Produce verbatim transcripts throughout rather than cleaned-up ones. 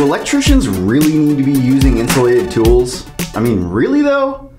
Do electricians really need to be using insulated tools? I mean, really though?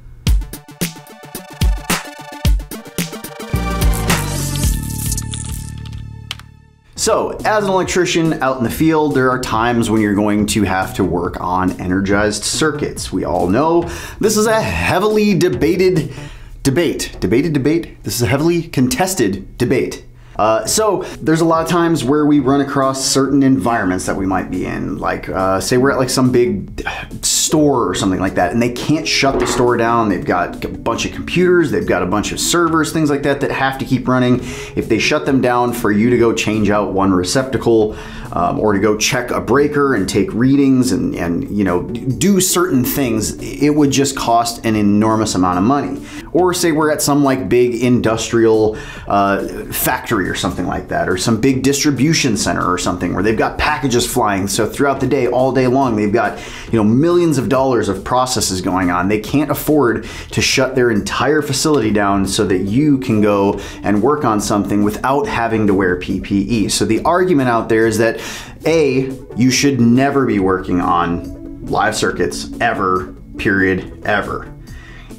So, as an electrician out in the field, there are times when you're going to have to work on energized circuits. We all know this is a heavily debated debate. Debated debate? This is a heavily contested debate. Uh, so there's a lot of times where we run across certain environments that we might be in, like uh, say we're at like some big store or something like that, and they can't shut the store down. They've got a bunch of computers, they've got a bunch of servers, things like that that have to keep running. If they shut them down for you to go change out one receptacle um, or to go check a breaker and take readings and, and you know do certain things, it would just cost an enormous amount of money. Or say we're at some like big industrial uh, factory or something like that, or some big distribution center or something where they've got packages flying. So throughout the day, all day long, they've got, you know, millions of dollars of processes going on. They can't afford to shut their entire facility down so that you can go and work on something without having to wear P P E. So the argument out there is that A, you should never be working on live circuits ever, period, ever.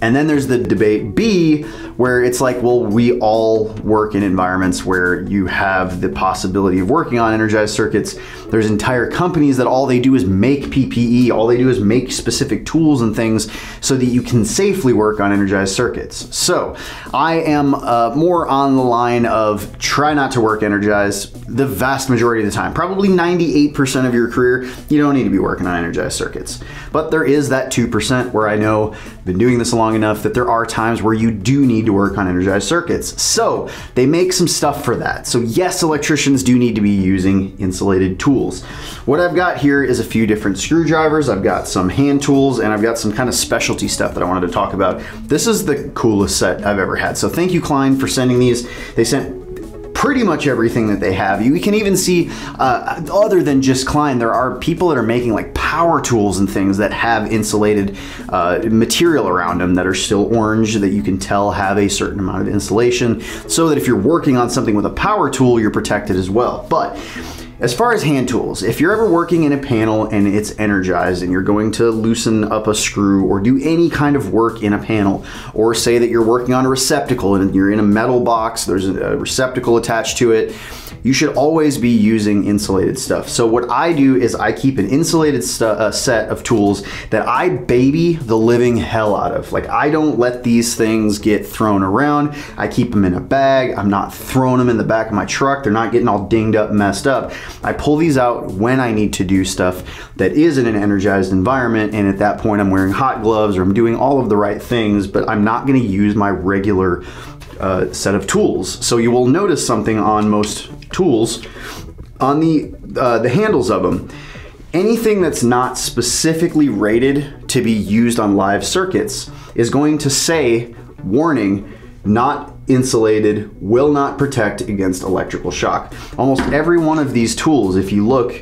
And then there's the debate B, where it's like, well, we all work in environments where you have the possibility of working on energized circuits. There's entire companies that all they do is make P P E, all they do is make specific tools and things so that you can safely work on energized circuits. So I am uh, more on the line of try not to work energized the vast majority of the time. Probably ninety-eight percent of your career, you don't need to be working on energized circuits. But there is that two percent where I know I've been doing this a long time enough that there are times where you do need to work on energized circuits. So they make some stuff for that. So yes, electricians do need to be using insulated tools. What I've got here is a few different screwdrivers. I've got some hand tools and I've got some kind of specialty stuff that I wanted to talk about. This is the coolest set I've ever had. So thank you, Klein, for sending these. They sent pretty much everything that they have. You can even see, uh, other than just Klein, there are people that are making like power tools and things that have insulated uh, material around them that are still orange that you can tell have a certain amount of insulation so that if you're working on something with a power tool, you're protected as well. But as far as hand tools, if you're ever working in a panel and it's energized and you're going to loosen up a screw or do any kind of work in a panel, or say that you're working on a receptacle and you're in a metal box, there's a receptacle attached to it, you should always be using insulated stuff. So what I do is I keep an insulated uh, set of tools that I baby the living hell out of. Like, I don't let these things get thrown around. I keep them in a bag. I'm not throwing them in the back of my truck. They're not getting all dinged up, messed up. I pull these out when I need to do stuff that is in an energized environment, and at that point I'm wearing hot gloves or I'm doing all of the right things, but I'm not going to use my regular uh, set of tools. So you will notice something on most tools, on the, uh, the handles of them. Anything that's not specifically rated to be used on live circuits is going to say, warning, not insulated, will not protect against electrical shock. Almost every one of these tools, if you look,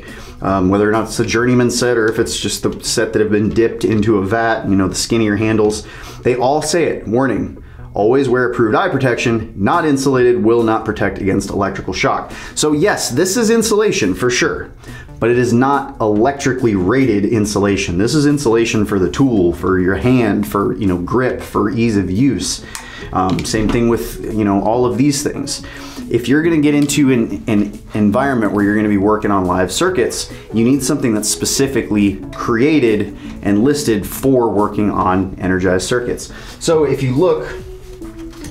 um, whether or not it's the journeyman set or if it's just the set that have been dipped into a vat, you know, the skinnier handles, they all say it, warning, always wear approved eye protection, not insulated, will not protect against electrical shock. So yes, this is insulation for sure, but it is not electrically rated insulation. This is insulation for the tool, for your hand, for, you know, grip, for ease of use. Um, same thing with, you know, all of these things. If you're going to get into an, an environment where you're going to be working on live circuits, you need something that's specifically created and listed for working on energized circuits. So if you look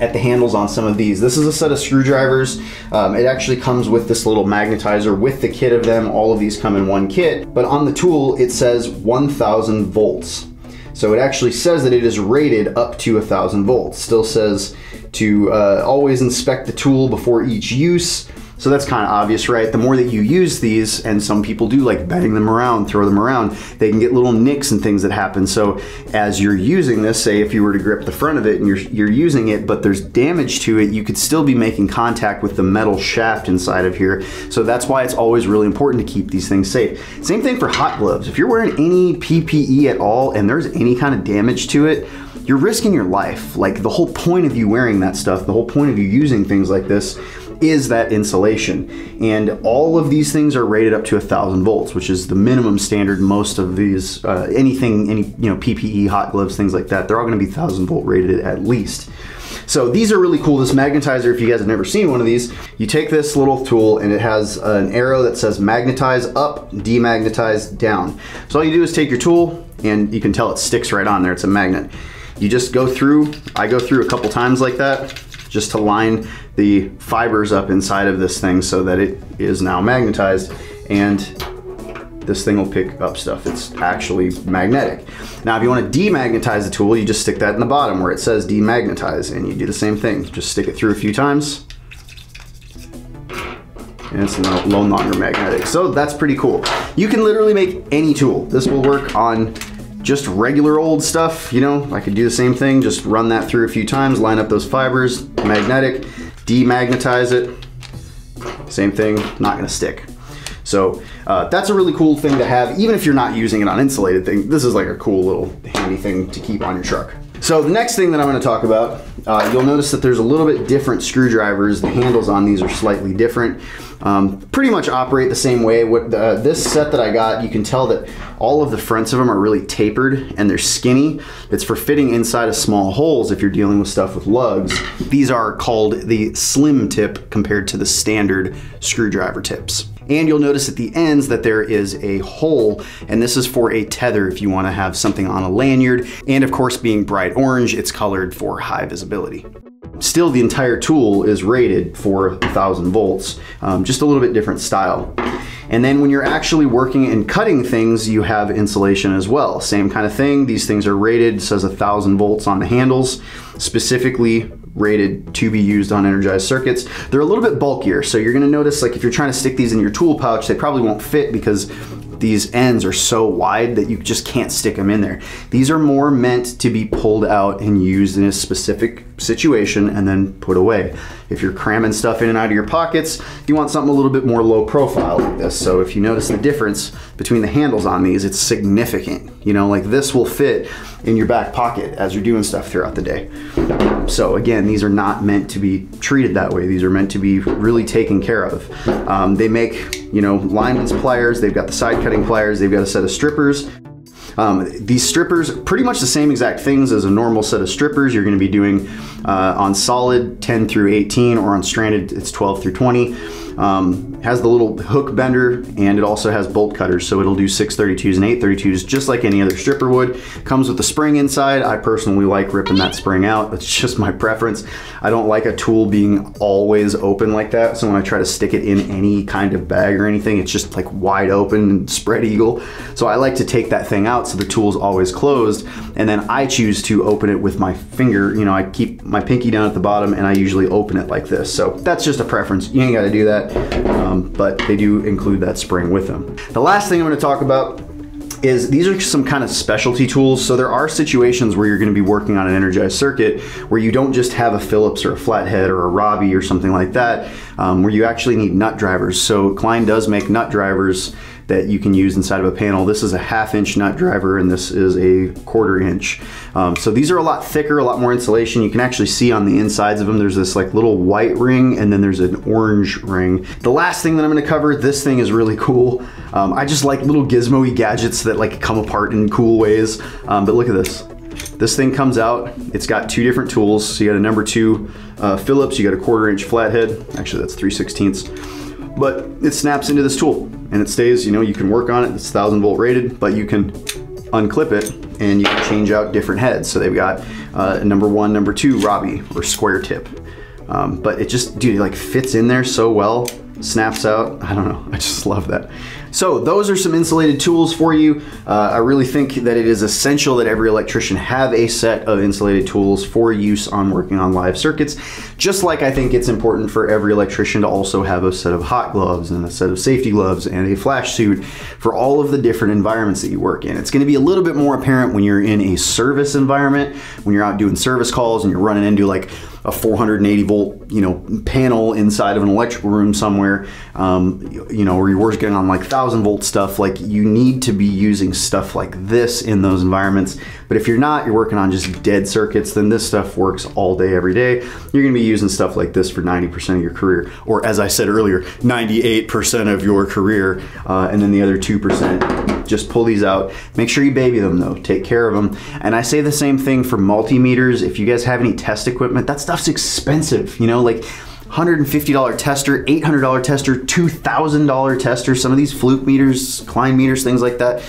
at the handles on some of these, this is a set of screwdrivers. Um, it actually comes with this little magnetizer with the kit of them. All of these come in one kit, but on the tool it says one thousand volts. So it actually says that it is rated up to one thousand volts. Still says to uh, always inspect the tool before each use. So that's kind of obvious, right? The more that you use these, and some people do like bang them around, throw them around, they can get little nicks and things that happen. So as you're using this, say if you were to grip the front of it and you're, you're using it, but there's damage to it, you could still be making contact with the metal shaft inside of here. So that's why it's always really important to keep these things safe. Same thing for hot gloves. If you're wearing any P P E at all and there's any kind of damage to it, you're risking your life. Like, the whole point of you wearing that stuff, the whole point of you using things like this is that insulation. And all of these things are rated up to a thousand volts, which is the minimum standard. Most of these, uh, anything, any, you know, P P E, hot gloves, things like that, they're all gonna be thousand volt rated at least. So these are really cool. This magnetizer, if you guys have never seen one of these, you take this little tool and it has an arrow that says magnetize up, demagnetize down. So all you do is take your tool and you can tell it sticks right on there. It's a magnet. You just go through, I go through a couple times like that just to line the fibers up inside of this thing so that it is now magnetized, and this thing will pick up stuff. It's actually magnetic. Now, if you want to demagnetize the tool, you just stick that in the bottom where it says demagnetize, and you do the same thing. Just stick it through a few times, and it's no, no longer magnetic. So that's pretty cool. You can literally make any tool. This will work on just regular old stuff. You know, I could do the same thing. Just run that through a few times, line up those fibers, magnetic, demagnetize it. Same thing, not gonna stick. So uh, that's a really cool thing to have, even if you're not using it on insulated thing. This is like a cool little handy thing to keep on your truck. So the next thing that I'm gonna talk about, uh, you'll notice that there's a little bit different screwdrivers. The handles on these are slightly different. Um, pretty much operate the same way. What uh, this set that I got, you can tell that all of the fronts of them are really tapered and they're skinny. It's for fitting inside of small holes if you're dealing with stuff with lugs. These are called the slim tip compared to the standard screwdriver tips. And you'll notice at the ends that there is a hole, and this is for a tether if you want to have something on a lanyard. And of course, being bright orange, it's colored for high visibility. Still, the entire tool is rated for one thousand volts, um, just a little bit different style. And then when you're actually working and cutting things, you have insulation as well. Same kind of thing. These things are rated, it says one thousand volts on the handles, specifically rated to be used on energized circuits. They're a little bit bulkier, so you're gonna notice, like if you're trying to stick these in your tool pouch, they probably won't fit because these ends are so wide that you just can't stick them in there. These are more meant to be pulled out and used in a specific situation and then put away. If you're cramming stuff in and out of your pockets, you want something a little bit more low profile like this. So if you notice the difference between the handles on these, it's significant. You know, like this will fit in your back pocket as you're doing stuff throughout the day. So again, these are not meant to be treated that way. These are meant to be really taken care of. Um, they make, you know, lineman's pliers, they've got the side cutting pliers, they've got a set of strippers. Um, these strippers, pretty much the same exact things as a normal set of strippers. You're gonna be doing uh, on solid ten through eighteen, or on stranded it's twelve through twenty. Um, has the little hook bender, and it also has bolt cutters, so it'll do six thirty-twos and eight thirty-twos just like any other stripper would. Comes with a spring inside. I personally like ripping that spring out. That's just my preference. I don't like a tool being always open like that, so when I try to stick it in any kind of bag or anything, it's just like wide open and spread eagle. So I like to take that thing out so the tool's always closed, and then I choose to open it with my finger. You know, I keep my pinky down at the bottom and I usually open it like this. So that's just a preference. You ain't gotta do that. Um, but they do include that spring with them. The last thing I'm going to talk about is these are some kind of specialty tools. So there are situations where you're going to be working on an energized circuit where you don't just have a Phillips or a flathead or a Robbie or something like that, um, where you actually need nut drivers. So Klein does make nut drivers that you can use inside of a panel. This is a half inch nut driver and this is a quarter inch. Um, so these are a lot thicker, a lot more insulation. You can actually see on the insides of them, there's this like little white ring and then there's an orange ring. The last thing that I'm gonna cover, this thing is really cool. Um, I just like little gizmo-y gadgets that like come apart in cool ways. Um, but look at this. This thing comes out, it's got two different tools. So you got a number two uh, Phillips, you got a quarter inch flathead. Actually, that's three sixteenths. But it snaps into this tool and it stays, you know, you can work on it. It's one thousand volt rated, but you can unclip it and you can change out different heads. So they've got uh, number one, number two, Robbie or square tip. Um, but it just, dude, it like fits in there so well, snaps out. I don't know, I just love that. So those are some insulated tools for you. Uh, I really think that it is essential that every electrician have a set of insulated tools for use on working on live circuits. Just like I think it's important for every electrician to also have a set of hot gloves and a set of safety gloves and a flash suit for all of the different environments that you work in. It's gonna be a little bit more apparent when you're in a service environment, when you're out doing service calls and you're running into like a four hundred eighty volt, you know, panel inside of an electrical room somewhere, um, you know, or you're working on like thousand volt stuff, like you need to be using stuff like this in those environments. But if you're not, you're working on just dead circuits, then this stuff works all day, every day. You're gonna be using stuff like this for ninety percent of your career, or as I said earlier, ninety-eight percent of your career, uh, and then the other two percent, just pull these out. Make sure you baby them though, take care of them. And I say the same thing for multimeters. If you guys have any test equipment, that stuff's expensive, you know, like one hundred fifty dollar tester, eight hundred dollar tester, two thousand dollar tester, some of these Fluke meters, Klein meters, things like that.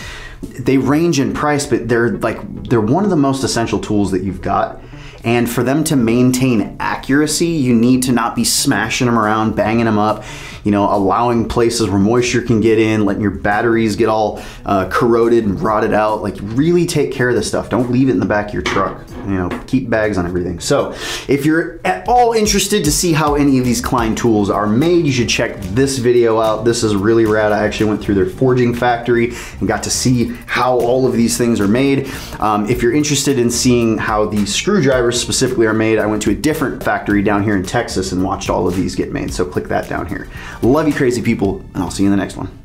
They range in price, but they're like, they're one of the most essential tools that you've got. And for them to maintain accuracy, you need to not be smashing them around, banging them up, you know, allowing places where moisture can get in, letting your batteries get all uh, corroded and rotted out. Like, really take care of this stuff. Don't leave it in the back of your truck. You know, keep bags on everything. So if you're at all interested to see how any of these Klein tools are made, you should check this video out. This is really rad. I actually went through their forging factory and got to see how all of these things are made. Um, if you're interested in seeing how the screwdrivers specifically are made, I went to a different factory down here in Texas and watched all of these get made. So click that down here. Love you, crazy people, and I'll see you in the next one.